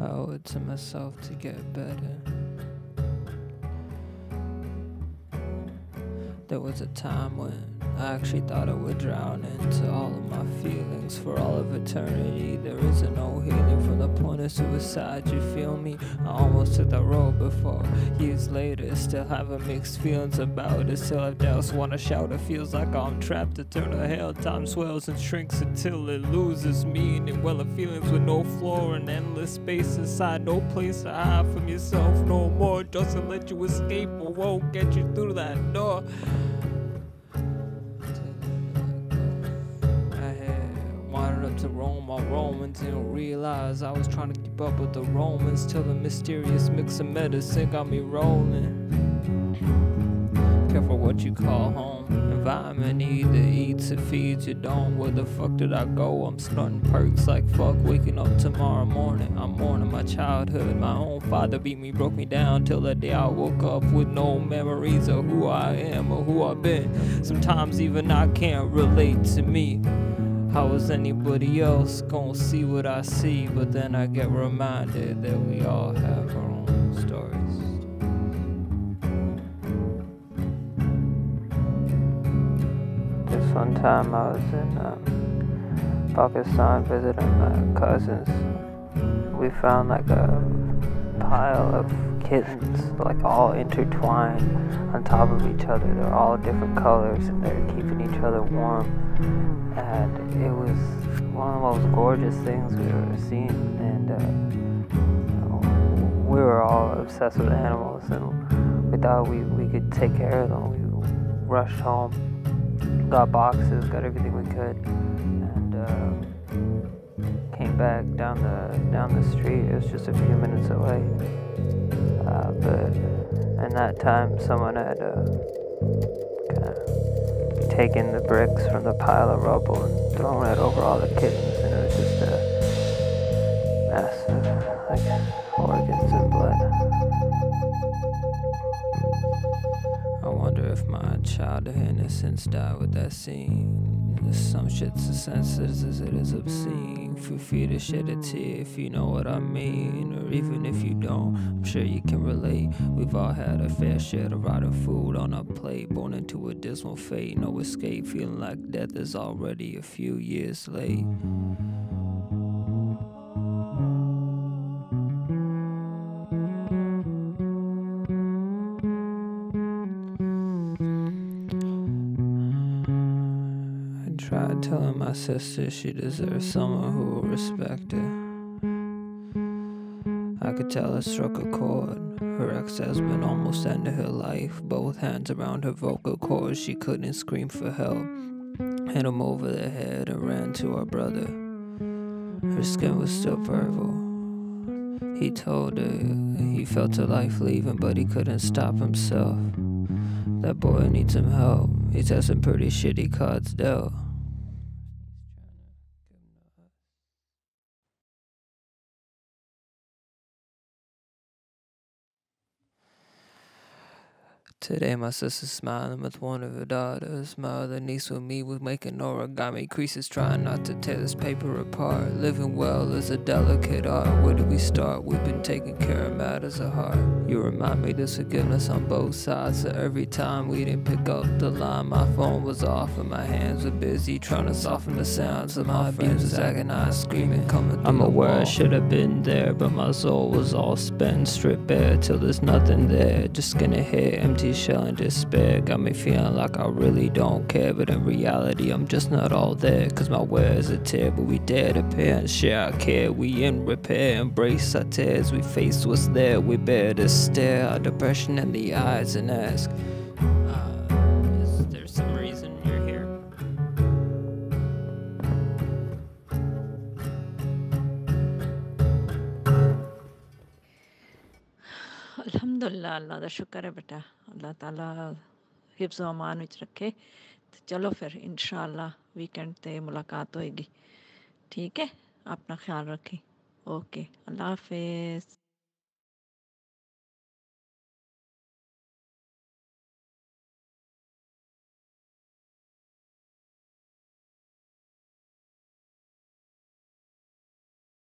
I owe it to myself to get better. There was a time when I actually thought I would drown into all of my feelings for all of eternity. There is no healing from the point of suicide, you feel me? I almost took that road before. Years later, still having mixed feelings about it. Still have doubts, wanna shout, it feels like I'm trapped. Eternal hell, time swells and shrinks until it loses meaning. Well, the feelings with no floor and endless space inside. No place to hide from yourself no more. Doesn't let you escape or won't get you through that door. To Rome, I roamed and didn't realize I was trying to keep up with the Romans till the mysterious mix of medicine got me rolling. Careful what you call home. Environment either eats or feeds your dome. Where the fuck did I go? I'm snorting perks like fuck. Waking up tomorrow morning, I'm mourning my childhood. My own father beat me, broke me down till the day I woke up with no memories of who I am or who I've been. Sometimes even I can't relate to me. How is anybody else gonna see what I see? But then I get reminded that we all have our own stories. This one time I was in Pakistan visiting my cousins. We found like a pile of kittens, like all intertwined on top of each other. They're all different colors and they're keeping each other warm. And it was one of the most gorgeous things we've ever seen, and we were all obsessed with animals, and we thought we could take care of them. We rushed home, got boxes, got everything we could, and came back down the street. It was just a few minutes away, but in that time, someone had taking the bricks from the pile of rubble and throwing it over all the kittens, and it was just a mess of like organs and blood. I wonder if my childhood innocence died with that scene. Some shit's as senseless as it is obscene. Feel free to shed a tear if you know what I mean, or even if you don't, I'm sure you can relate. We've all had a fair share of rotten food on our plate, born into a dismal fate, no escape, feeling like death is already a few years late. Tried telling my sister she deserves someone who will respect her. I could tell it struck a chord. Her ex-husband almost ended her life. Both hands around her vocal cords, she couldn't scream for help. Hit him over the head and ran to her brother. Her skin was still purple. He told her he felt her life leaving, but he couldn't stop himself. That boy needs some help. He's had some pretty shitty cards dealt. Today my sister's smiling with one of her daughters. My other niece with me was making origami creases, trying not to tear this paper apart. Living well is a delicate art. Where do we start? We've been taking care of matters of heart. You remind me there's forgiveness on both sides. So every time we didn't pick up the line, my phone was off and my hands were busy trying to soften the sounds of my friends was agonized, screaming, coming. I'm aware I should have been there, but my soul was all spent, stripped bare till there's nothing there. Just skin and hair, empty shell and despair. Got me feeling like I really don't care, but in reality I'm just not all there. Cause my wares are tear, but we dare to pair and share our care. We in repair, embrace our tears, we face what's there. We bear to stare our depression in the eyes and ask, is there some reason you're here? Alhamdulillah, Allah da shukar hai beta. Allah Ta'ala hifz o aman vich rakhe. To chalo fir inshallah weekend te mulaqat hoegi. Theek hai, apna khayal rakhe. Okay, Allah Hafiz.